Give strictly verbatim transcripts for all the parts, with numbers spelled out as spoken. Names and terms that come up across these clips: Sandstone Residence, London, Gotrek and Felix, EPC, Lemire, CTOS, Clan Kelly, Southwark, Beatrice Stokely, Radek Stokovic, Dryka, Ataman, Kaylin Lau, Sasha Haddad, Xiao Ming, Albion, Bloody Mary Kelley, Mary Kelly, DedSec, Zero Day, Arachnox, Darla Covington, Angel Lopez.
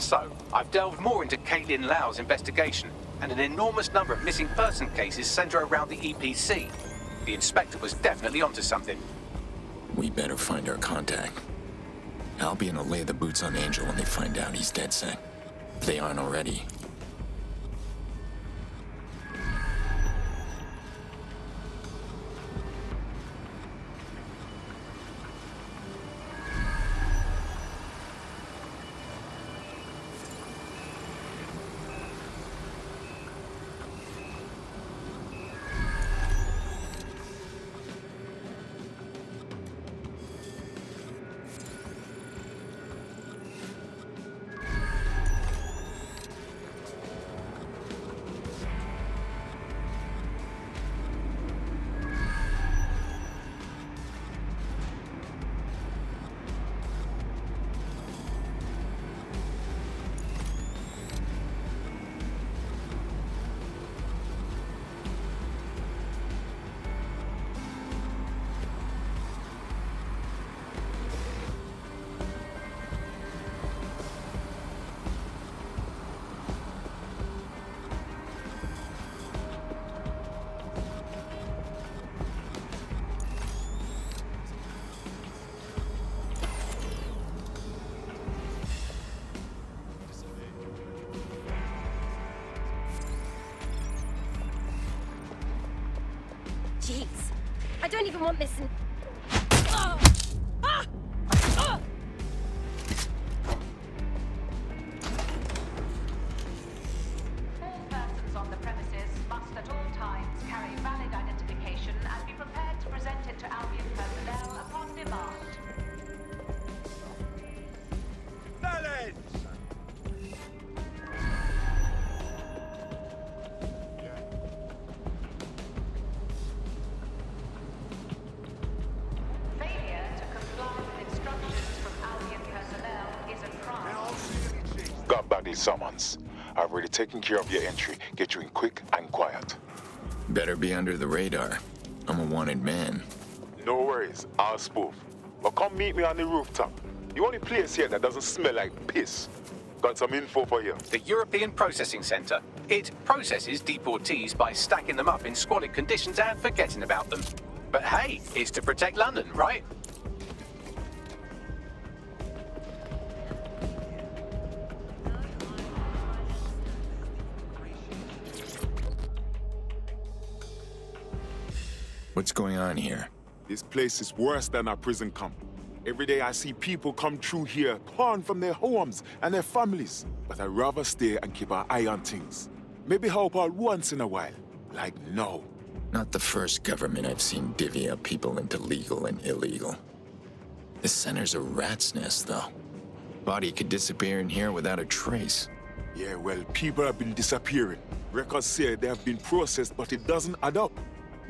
So, I've delved more into Kaylin Lau's investigation, and an enormous number of missing person cases centre around the E P C. The inspector was definitely onto something. We better find our contact. Albion will lay the boots on Angel when they find out he's DedSec. If they aren't already. I don't even want this in... Oh! Ah! Ah! All persons on the premises must at all times carry valid identification and be prepared to present it to Albion personnel upon demand. Valid! Summons. I've already taken care of your entry. Get you in quick and quiet. Better be under the radar. I'm a wanted man. No worries, I'll spoof. But come meet me on the rooftop. The only place here that doesn't smell like piss. Got some info for you. The European Processing Center. It processes deportees by stacking them up in squalid conditions and forgetting about them. But hey, it's to protect London, right? What's going on here? This place is worse than our prison camp. Every day I see people come through here, torn from their homes and their families. But I'd rather stay and keep an eye on things. Maybe help out once in a while. Like no. Not the first government I've seen divvy up people into legal and illegal. This center's a rat's nest, though. Body could disappear in here without a trace. Yeah, well, people have been disappearing. Records say they have been processed, but it doesn't add up.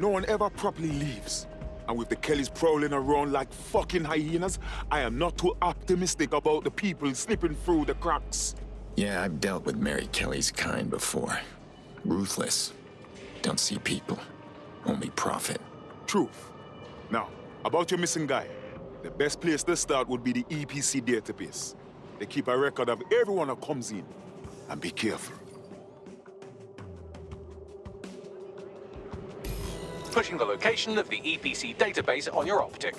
No one ever properly leaves. And with the Kellys prowling around like fucking hyenas, I am not too optimistic about the people slipping through the cracks. Yeah, I've dealt with Mary Kelly's kind before. Ruthless. Don't see people. Only profit. Truth. Now, about your missing guy. The best place to start would be the E P C database. They keep a record of everyone who comes in. And be careful. Pushing the location of the E P C database on your optic.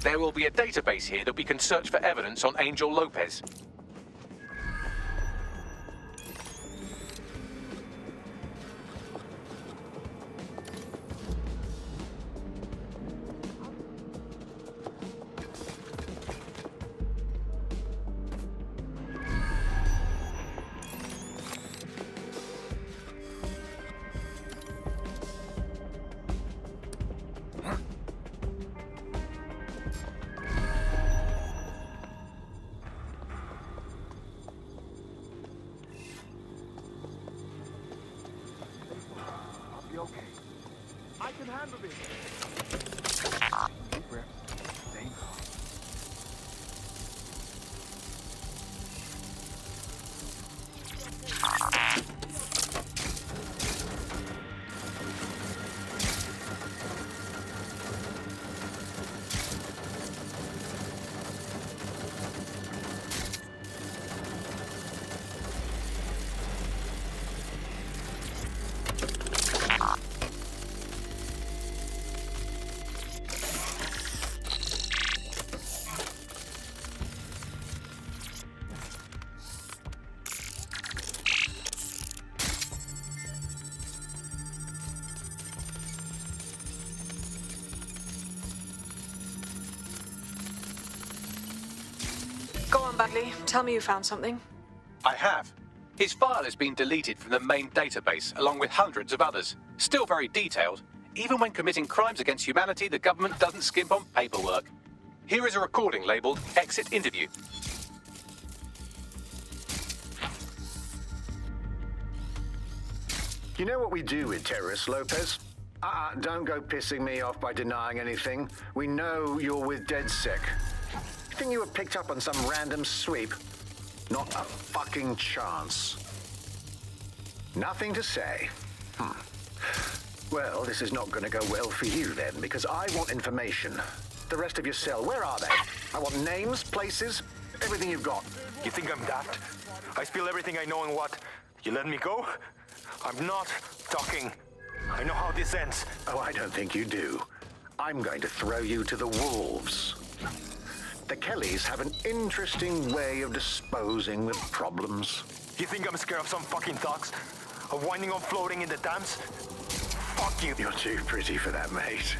There will be a database here that we can search for evidence on Angel Lopez. Badly. Tell me you found something. I have. His file has been deleted from the main database, along with hundreds of others. Still very detailed. Even when committing crimes against humanity, the government doesn't skimp on paperwork. Here is a recording labeled Exit Interview. You know what we do with terrorists, Lopez? Uh-uh, don't go pissing me off by denying anything. We know you're with DedSec. Thing you were picked up on some random sweep? Not a fucking chance. Nothing to say. Hmm. Well, this is not going to go well for you then, because I want information. The rest of your cell, where are they? I want names, places, everything you've got. You think I'm daft? I spill everything I know and what? You let me go? I'm not talking. I know how this ends. Oh, I don't think you do. I'm going to throw you to the wolves. The Kellys have an interesting way of disposing of problems. You think I'm scared of some fucking thugs? Of winding up floating in the dams? Fuck you! You're too pretty for that, mate.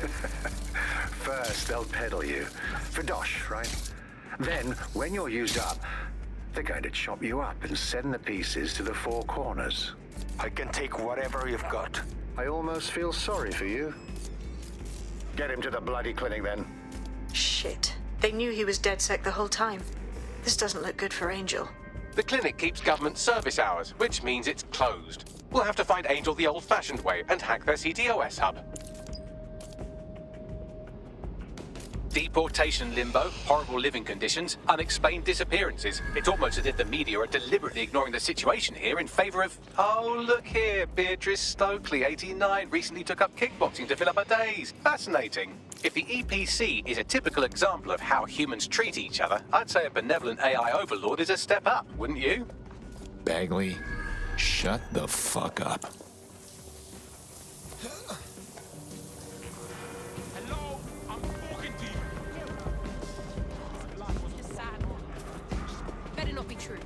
First, they'll peddle you. For dosh, right? Then, when you're used up, they're going to chop you up and send the pieces to the four corners. I can take whatever you've got. I almost feel sorry for you. Get him to the bloody clinic, then. Shit. They knew he was DedSec the whole time. This doesn't look good for Angel. The clinic keeps government service hours, which means it's closed. We'll have to find Angel the old-fashioned way and hack their C T O S hub. Deportation limbo, horrible living conditions, unexplained disappearances. It's almost as if the media are deliberately ignoring the situation here in favor of... Oh, look here, Beatrice Stokely, eighty-nine, recently took up kickboxing to fill up her days. Fascinating. If the E P C is a typical example of how humans treat each other, I'd say a benevolent A I overlord is a step up, wouldn't you? Bagley, shut the fuck up. Hello, I'm talking to you. Life was just sad. Better not be true.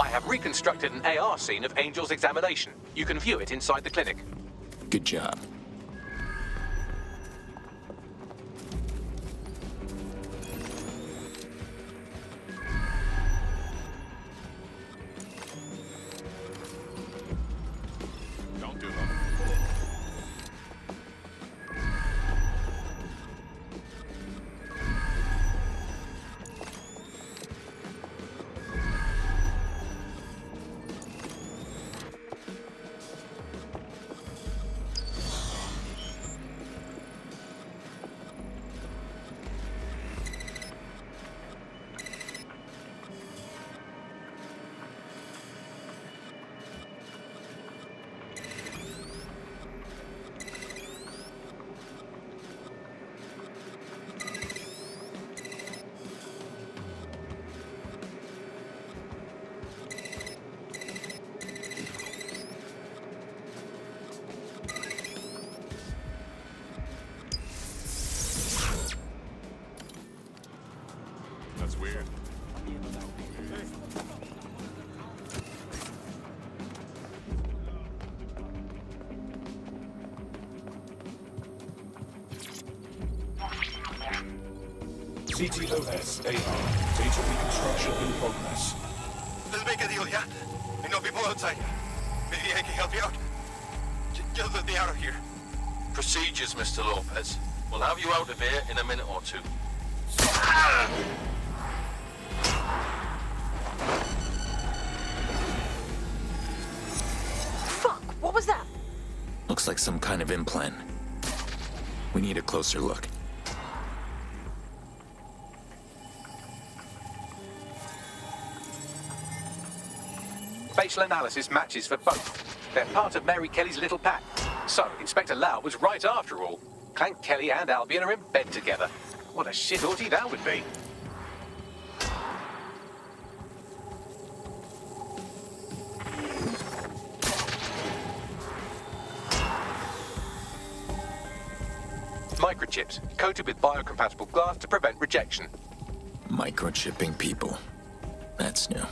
I have reconstructed an A R scene of Angel's examination. You can view it inside the clinic. Good job. C T O S A R. Data reconstruction in progress. Let's make a deal, yeah? I know people outside. Maybe I can help you out. Get us the day out of here. procedures, Mister Lopez. We'll have you out of here in a minute or two. Fuck! What was that? Looks like some kind of implant. We need a closer look. Facial analysis matches for both. They're part of Mary Kelly's little pack. So, Inspector Lau was right after all. Clan Kelly and Albion are in bed together. What a shithorty that would be. Microchips, coated with biocompatible glass to prevent rejection. Microchipping people. That's new.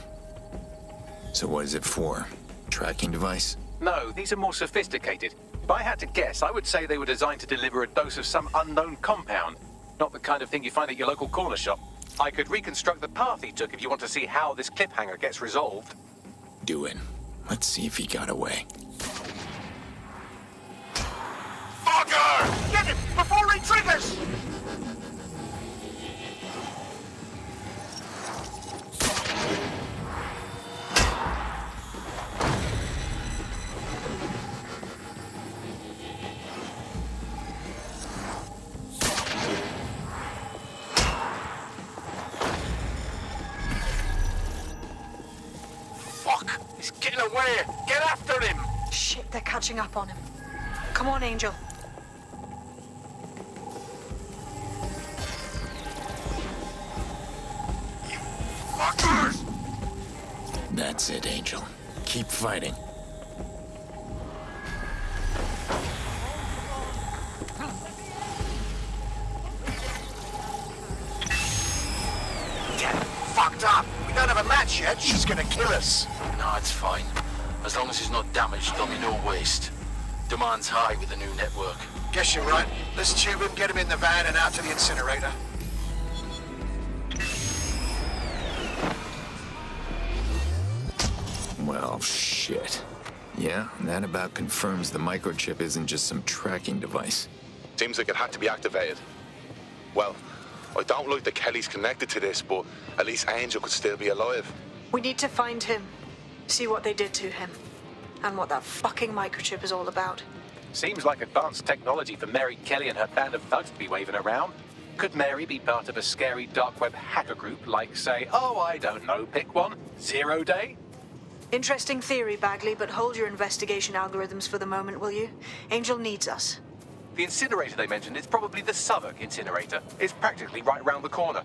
So what is it for? Tracking device? No, these are more sophisticated. If I had to guess, I would say they were designed to deliver a dose of some unknown compound. Not the kind of thing you find at your local corner shop. I could reconstruct the path he took if you want to see how this cliffhanger gets resolved. Do it. Let's see if he got away. Fucker! Get him before he triggers! Catching up on him. Come on, Angel. You fuckers! That's it, Angel. Keep fighting. Get fucked up! We don't have a match yet. She's gonna kill us. No, it's fine. As long as it's not damaged, there'll be no waste. Demand's high with the new network. Guess you're right. Let's tube him, get him in the van and out to the incinerator. Well, shit. Yeah, that about confirms the microchip isn't just some tracking device. Seems like it had to be activated. Well, I don't like that Kelly's connected to this, but at least Angel could still be alive. We need to find him. See what they did to him, and what that fucking microchip is all about. Seems like advanced technology for Mary Kelly and her band of thugs to be waving around. Could Mary be part of a scary dark web hacker group like, say, oh, I don't know, pick one, Zero Day? Interesting theory, Bagley, but hold your investigation algorithms for the moment, will you? Angel needs us. The incinerator they mentioned is probably the Southwark incinerator. It's practically right round the corner.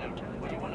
What do you want?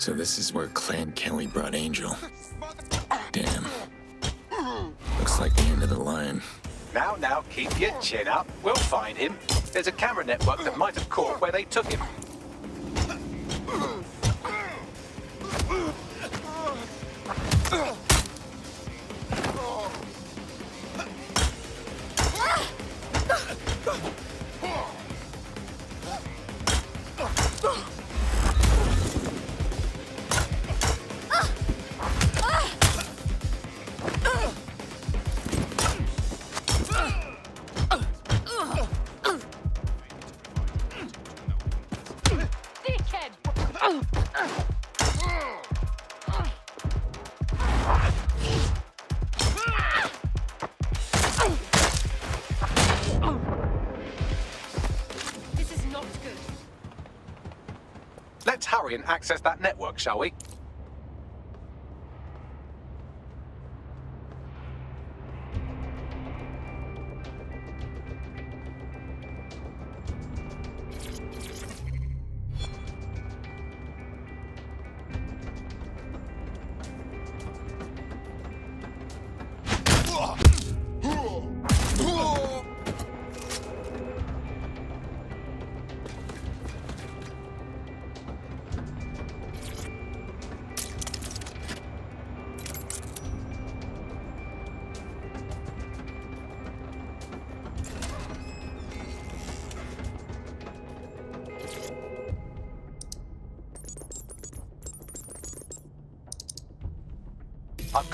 So this is where Clan Kelly brought Angel. Damn. Looks like the end of the line. Now, now, keep your chin up. We'll find him. There's a camera network that might have caught where they took him. And access that network, shall we?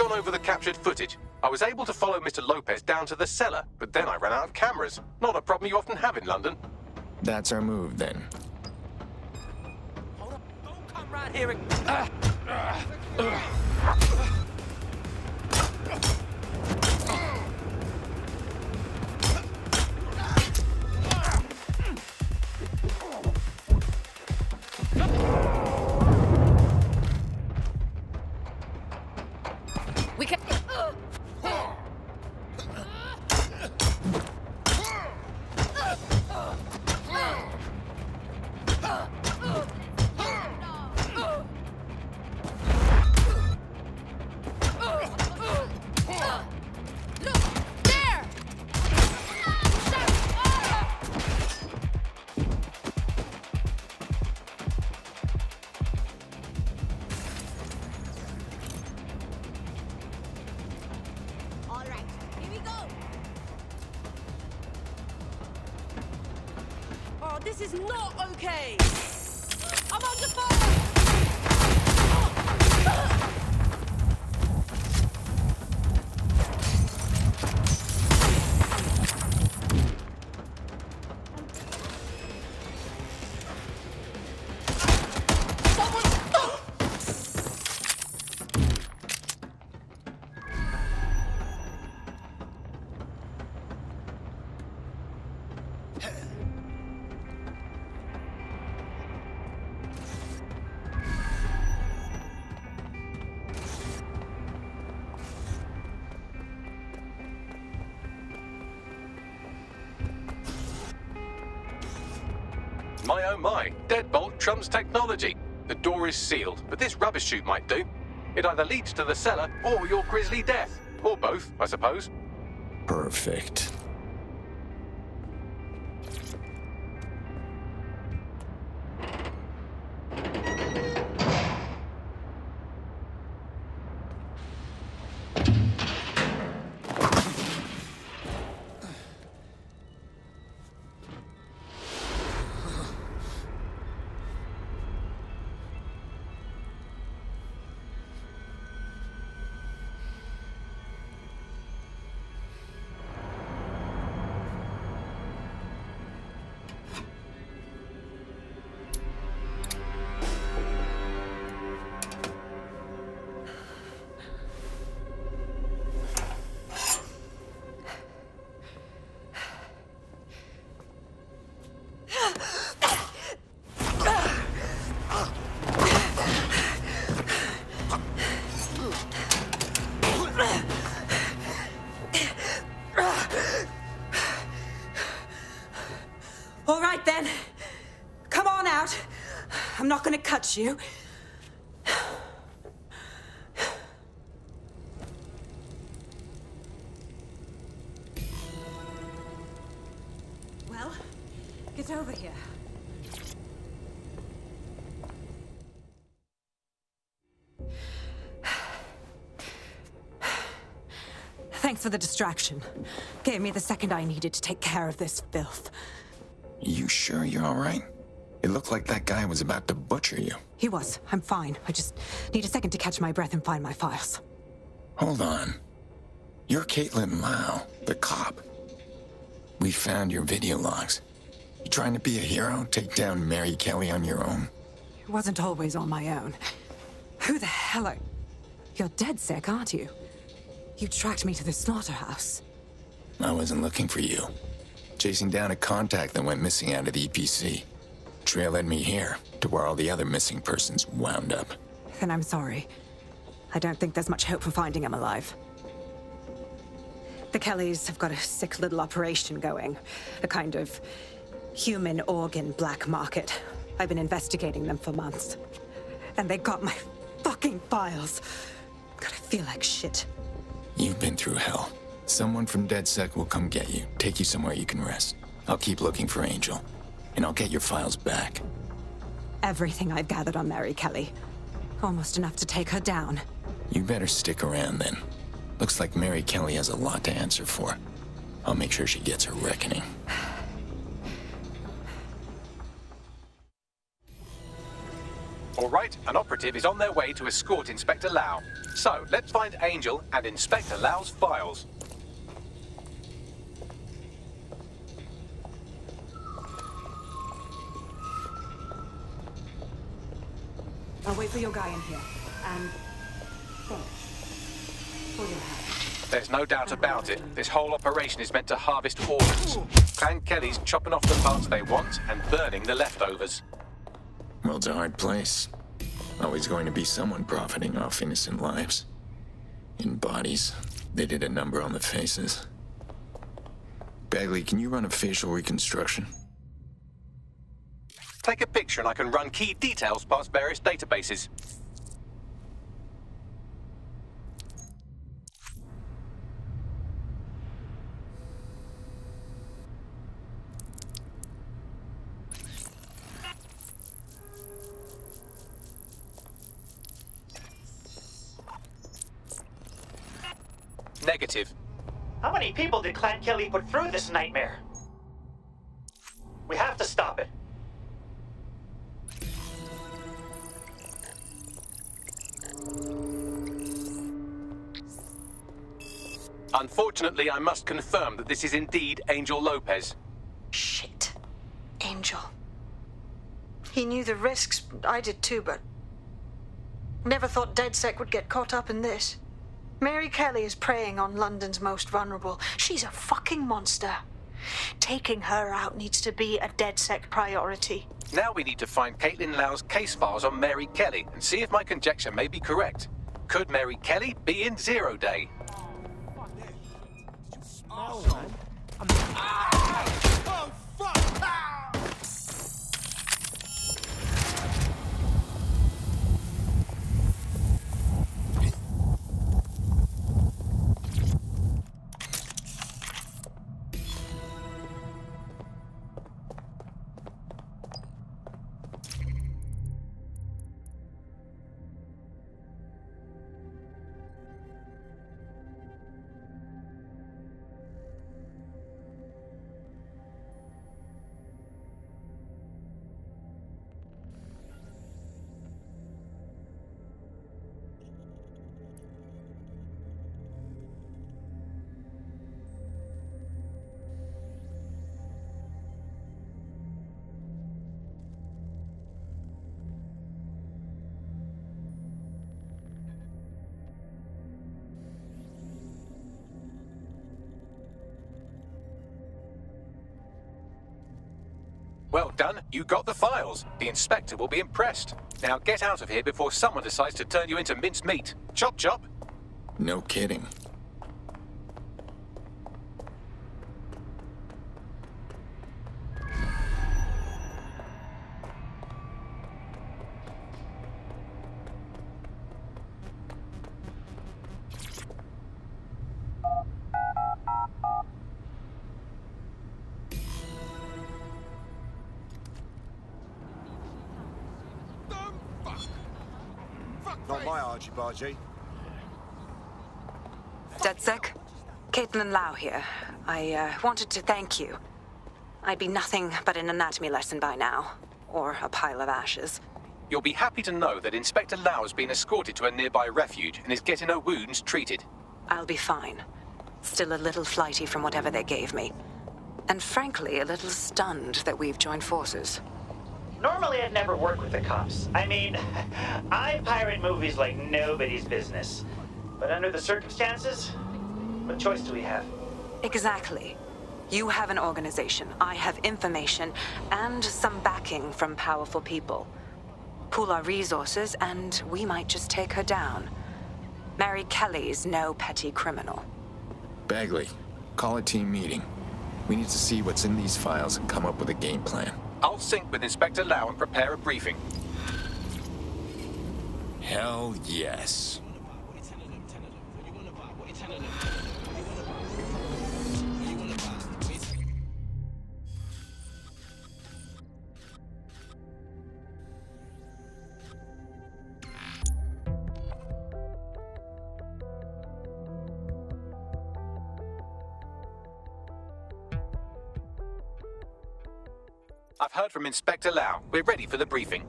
Over the captured footage. I was able to follow Mister Lopez down to the cellar, but then I ran out of cameras. Not a problem you often have in London. That's our move, then. Hold up. Don't come right here and... Uh, uh, uh. This is not okay! I'm on the phone! Deadbolt trumps technology. The door is sealed, but this rubber chute might do. It either leads to the cellar or your grisly death. Or both, I suppose. Perfect. You. Well, get over here. Thanks for the distraction. Gave me the second I needed to take care of this filth. You sure you're all right? It looked like that guy was about to butcher you. He was. I'm fine. I just need a second to catch my breath and find my files. Hold on. You're Kaylin Lau, the cop. We found your video logs. You trying to be a hero? Take down Mary Kelly on your own? It wasn't always on my own. Who the hell are... You're DedSec, aren't you? You tracked me to the slaughterhouse. I wasn't looking for you. Chasing down a contact that went missing out of the E P C. Trail led me here, to where all the other missing persons wound up. Then I'm sorry. I don't think there's much hope for finding him alive. The Kellys have got a sick little operation going. A kind of human organ black market. I've been investigating them for months. And they got my fucking files. God, I feel like shit. You've been through hell. Someone from DedSec will come get you, take you somewhere you can rest. I'll keep looking for Angel, and I'll get your files back. Everything I've gathered on Mary Kelly. Almost enough to take her down. You better stick around then. Looks like Mary Kelly has a lot to answer for. I'll make sure she gets her reckoning. All right, an operative is on their way to escort Inspector Lau. So, let's find Angel and Inspector Lau's files. I'll wait for your guy in here. And... thanks. For your help. There's no doubt about it. This whole operation is meant to harvest organs. Clan Kelly's chopping off the parts they want and burning the leftovers. Well, it's a hard place. Always going to be someone profiting off innocent lives. In bodies. They did a number on the faces. Bagley, can you run a facial reconstruction? Take a picture and I can run key details past various databases. Negative. How many people did Clan Kelly put through this nightmare? We have to stop it. Unfortunately, I must confirm that this is indeed Angel Lopez. Shit. Angel. He knew the risks, I did too, but... never thought DedSec would get caught up in this. Mary Kelly is preying on London's most vulnerable. She's a fucking monster. Taking her out needs to be a DedSec priority. Now we need to find Kaylin Lau's case files on Mary Kelly and see if my conjecture may be correct. Could Mary Kelly be in Zero Day? Oh, man. I'm... Ah! Oh, fuck! Ah! Well done, you got the files. The inspector will be impressed. Now get out of here before someone decides to turn you into minced meat. Chop chop. No kidding. Not my argy-bargy. DedSec, Kaylin Lau here. I uh, wanted to thank you. I'd be nothing but an anatomy lesson by now, or a pile of ashes. You'll be happy to know that Inspector Lau has been escorted to a nearby refuge and is getting her wounds treated. I'll be fine. Still a little flighty from whatever they gave me. And frankly, a little stunned that we've joined forces. Normally I'd never work with the cops. I mean, I pirate movies like nobody's business. But under the circumstances, what choice do we have? Exactly. You have an organization, I have information, and some backing from powerful people. Pool our resources, and we might just take her down. Mary Kelly's no petty criminal. Bagley, call a team meeting. We need to see what's in these files and come up with a game plan. I'll sync with Inspector Lau and prepare a briefing. Hell yes. I've heard from Inspector Lau. We're ready for the briefing.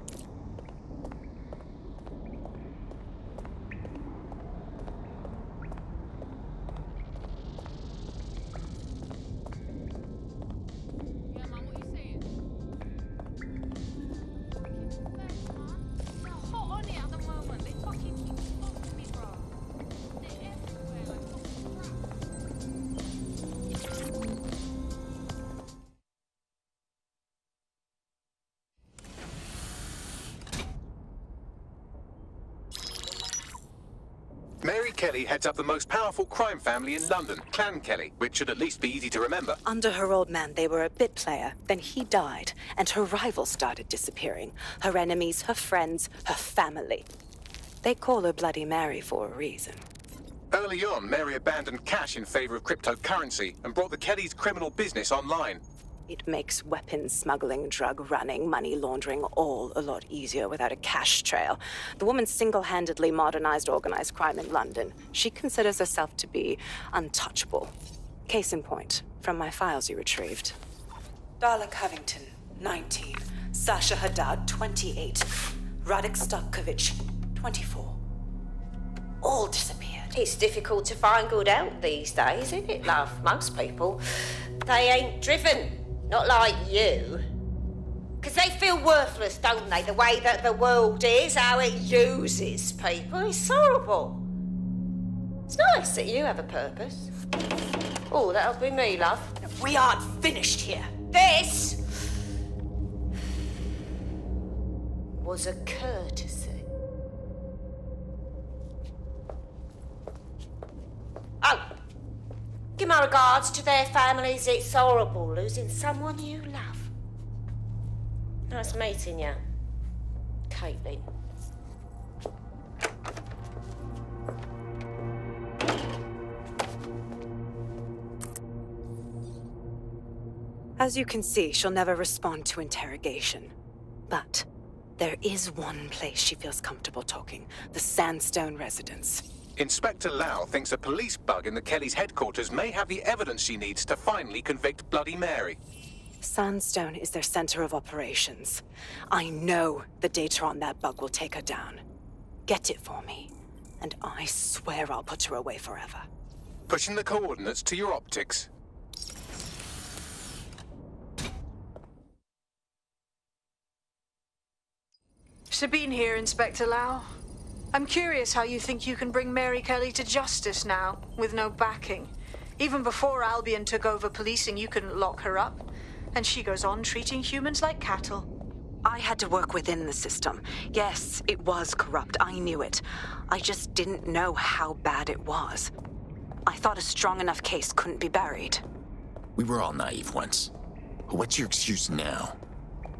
Kelly heads up the most powerful crime family in London, Clan Kelly, which should at least be easy to remember. Under her old man, they were a bit player. Then he died, and her rivals started disappearing. Her enemies, her friends, her family. They call her Bloody Mary for a reason. Early on, Mary abandoned cash in favor of cryptocurrency and brought the Kellys' criminal business online. It makes weapons smuggling, drug running, money laundering all a lot easier without a cash trail. The woman single-handedly modernized organized crime in London. She considers herself to be untouchable. Case in point, from my files you retrieved. Darla Covington, nineteen. Sasha Haddad, twenty-eight. Radek Stokovic, twenty-four. All disappeared. It's difficult to find good out these days, isn't it, love? Most people, they ain't driven. Not like you. Because they feel worthless, don't they? The way that the world is, how it uses people. It's horrible. It's nice that you have a purpose. Oh, that'll be me, love. We aren't finished here. This was a courtesy. Oh. Give my regards to their families. It's horrible losing someone you love. Nice meeting you, Kaylin. As you can see, she'll never respond to interrogation. But there is one place she feels comfortable talking, the Sandstone Residence. Inspector Lau thinks a police bug in the Kelly's headquarters may have the evidence she needs to finally convict Bloody Mary. Sandstone is their center of operations. I know the data on that bug will take her down. Get it for me, and I swear I'll put her away forever. Pushing the coordinates to your optics. Sabine here, Inspector Lau. I'm curious how you think you can bring Mary Kelly to justice now, with no backing. Even before Albion took over policing, you couldn't lock her up. And she goes on treating humans like cattle. I had to work within the system. Yes, it was corrupt. I knew it. I just didn't know how bad it was. I thought a strong enough case couldn't be buried. We were all naive once. What's your excuse now?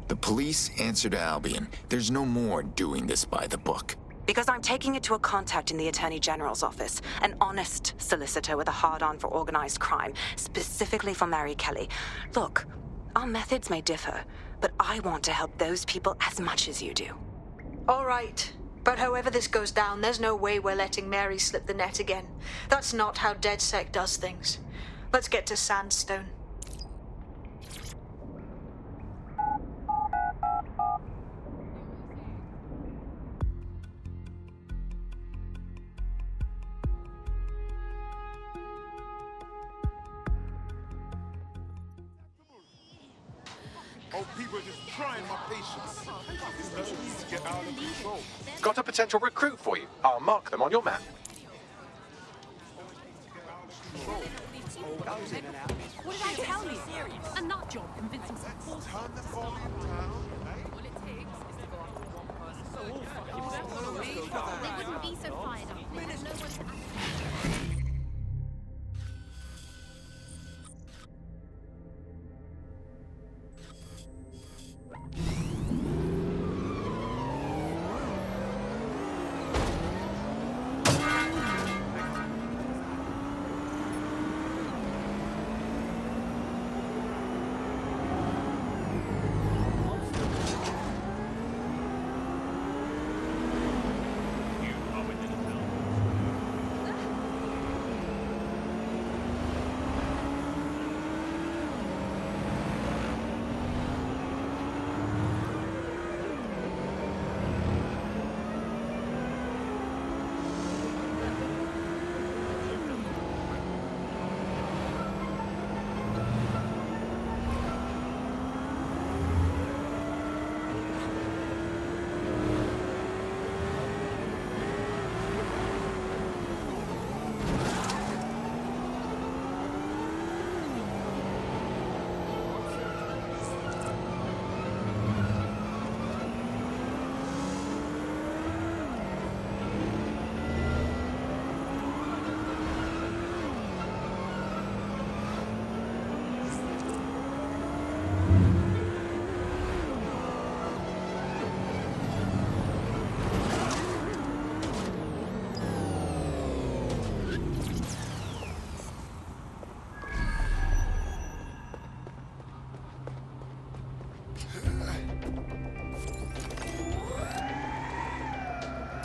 The police answer to Albion. There's no more doing this by the book. Because I'm taking it to a contact in the Attorney General's office, an honest solicitor with a hard-on for organized crime, specifically for Mary Kelly. Look, our methods may differ, but I want to help those people as much as you do. All right, But however this goes down, there's no way we're letting Mary slip the net again. That's not how DedSec does things. Let's get to Sandstone. Got a potential recruit for you. I'll mark them on your map. What did I tell you? And that job convincing support. Turn the volume down. All it takes is to go after one person. So they wouldn't be so fired up. There's no one to ask.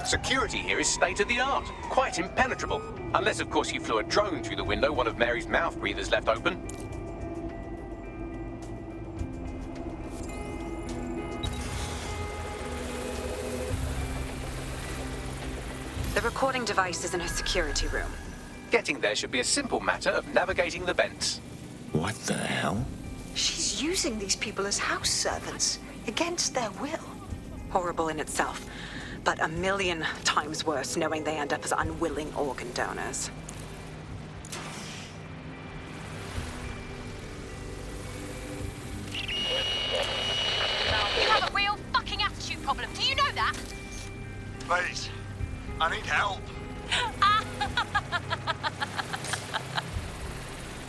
Security here is state-of-the-art, quite impenetrable. Unless, of course, you flew a drone through the window one of Mary's mouth breathers left open. The recording device is in a security room. Getting there should be a simple matter of navigating the vents. What the hell? She's using these people as house servants, against their will. Horrible in itself. But a million times worse knowing they end up as unwilling organ donors. You have a real fucking attitude problem, do you know that? Please, I need help.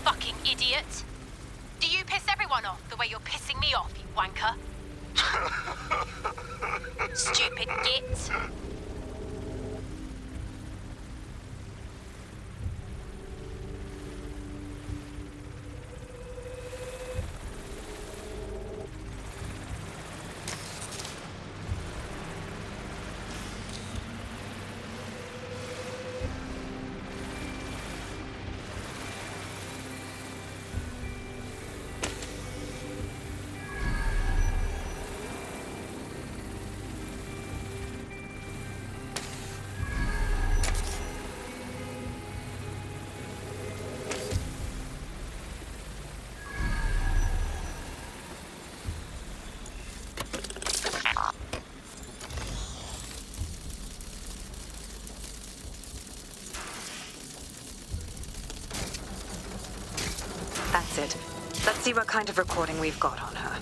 Fucking idiot. Do you piss everyone off the way you're pissing me off, you wanker? Stupid git. It. Let's see what kind of recording we've got on her.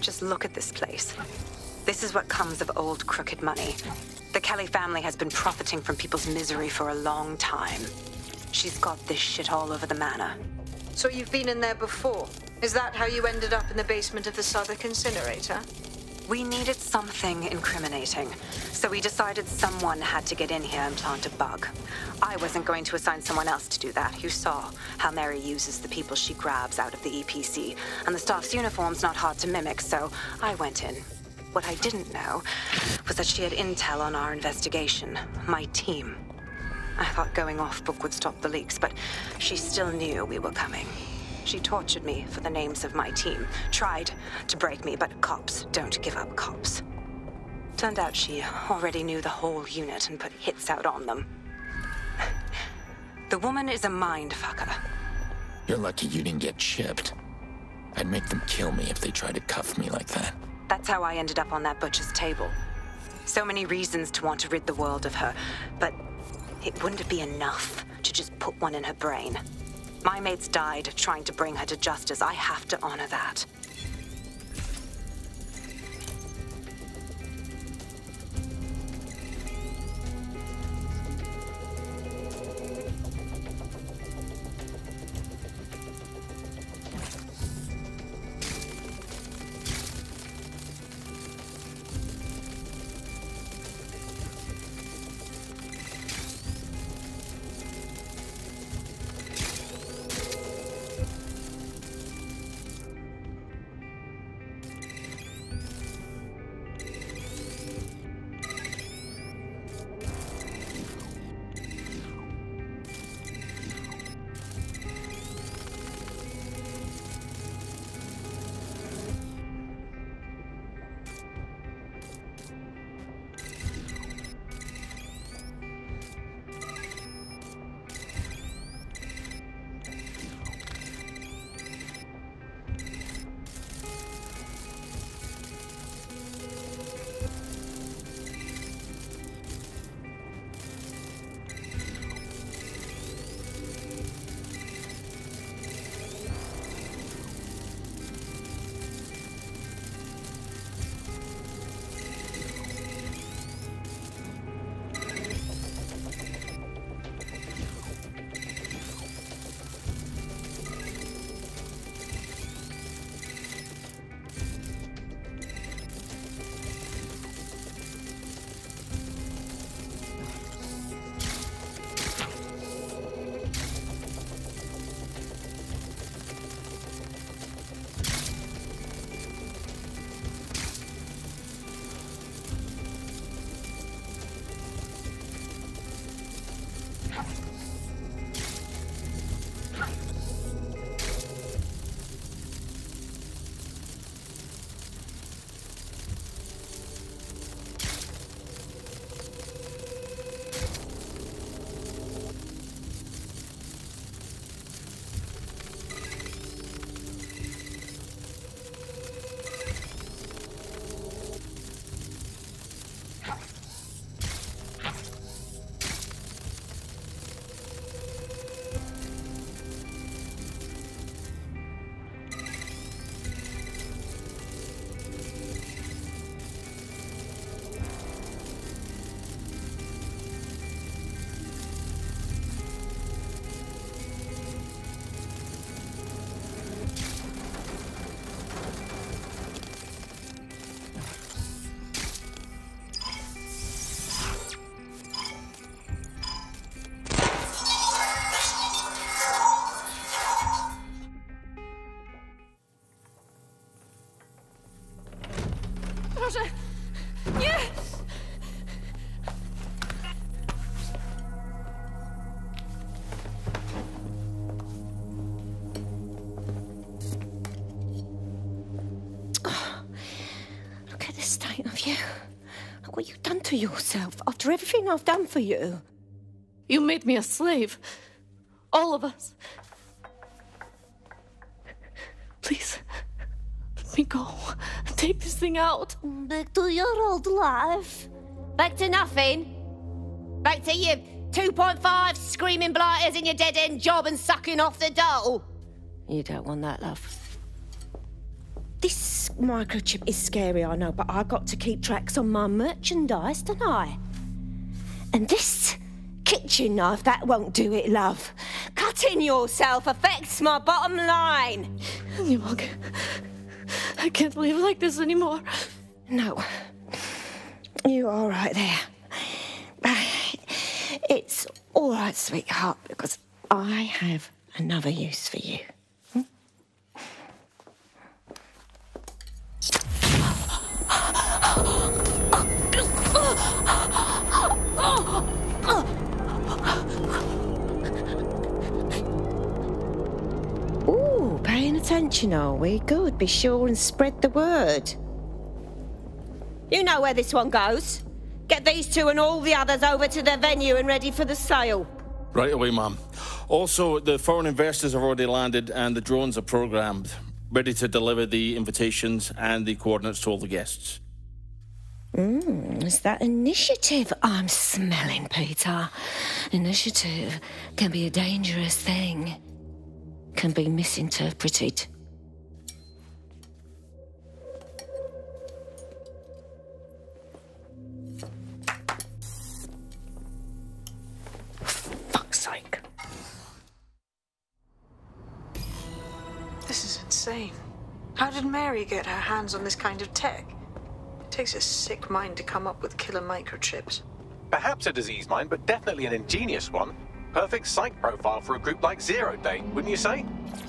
Just look at this place. This is what comes of old crooked money. The Kelly family has been profiting from people's misery for a long time. She's got this shit all over the manor. So you've been in there before? Is that how you ended up in the basement of the Southwark incinerator? We needed something incriminating, so we decided someone had to get in here and plant a bug. I wasn't going to assign someone else to do that. You saw how Mary uses the people she grabs out of the E P C, and the staff's uniform's not hard to mimic, so I went in. What I didn't know was that she had intel on our investigation, my team. I thought going off book would stop the leaks, but she still knew we were coming. She tortured me for the names of my team, tried to break me, but cops don't give up cops. Turned out she already knew the whole unit and put hits out on them. The woman is a mind fucker. You're lucky you didn't get chipped. I'd make them kill me if they tried to cuff me like that. That's how I ended up on that butcher's table. So many reasons to want to rid the world of her, but it wouldn't be enough to just put one in her brain. My mates died trying to bring her to justice. I have to honor that. To yourself after everything I've done for you. You made me a slave. All of us. Please, let me go. Take this thing out. Back to your old life. Back to nothing. Back to you two point five screaming blighters in your dead-end job and sucking off the dough. You don't want that, love. This microchip is scary, I know, but I got to keep tracks on my merchandise, don't I? And this kitchen knife, that won't do it, love. Cutting yourself affects my bottom line. Nimog, I can't live like this anymore. No. You're all right there. It's all right, sweetheart, because I have another use for you. Hmm? Ooh, paying attention, are we? Good, be sure and spread the word. You know where this one goes. Get these two and all the others over to the venue and ready for the sale. Right away, ma'am. Also, the foreign investors have already landed and the drones are programmed, ready to deliver the invitations and the coordinates to all the guests. Mm, is that initiative I'm smelling, Peter? Initiative can be a dangerous thing. Can be misinterpreted. This is insane. How did Mary get her hands on this kind of tech? It takes a sick mind to come up with killer microchips. Perhaps a disease mind, but definitely an ingenious one. Perfect psych profile for a group like Zero Day, wouldn't you say?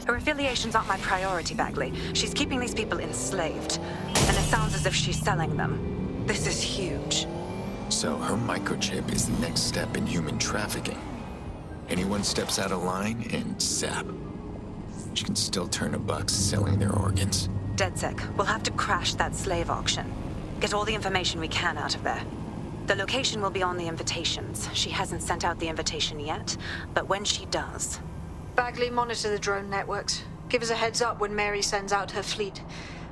Her affiliations aren't my priority, Bagley. She's keeping these people enslaved. And it sounds as if she's selling them. This is huge. So her microchip is the next step in human trafficking. Anyone steps out of line and zap. She can still turn a buck selling their organs. DedSec, we'll have to crash that slave auction. Get all the information we can out of there. The location will be on the invitations. She hasn't sent out the invitation yet, but when she does... Bagley, monitor the drone networks. Give us a heads up when Mary sends out her fleet.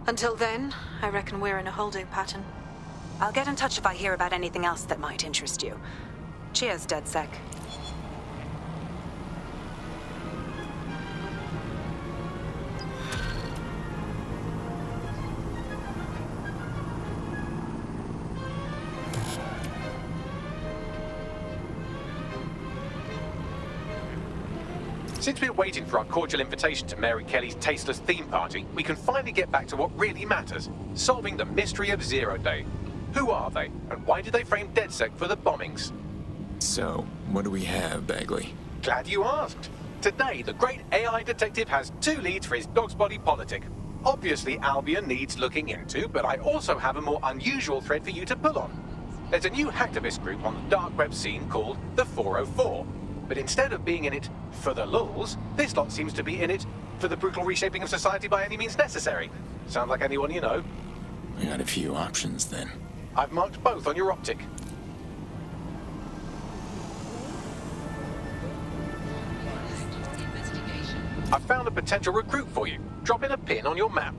Until then, I reckon we're in a holding pattern. I'll get in touch if I hear about anything else that might interest you. Cheers, DedSec. Since we're waiting for our cordial invitation to Mary Kelly's tasteless theme party, we can finally get back to what really matters, solving the mystery of Zero Day. Who are they, and why did they frame DedSec for the bombings? So, what do we have, Bagley? Glad you asked. Today, the great A I detective has two leads for his dog's body politic. Obviously, Albion needs looking into, but I also have a more unusual thread for you to pull on. There's a new hacktivist group on the dark web scene called the four oh four. But instead of being in it for the lulz, this lot seems to be in it for the brutal reshaping of society by any means necessary. Sound like anyone you know? We got a few options then. I've marked both on your optic. I've found a potential recruit for you. Drop in a pin on your map.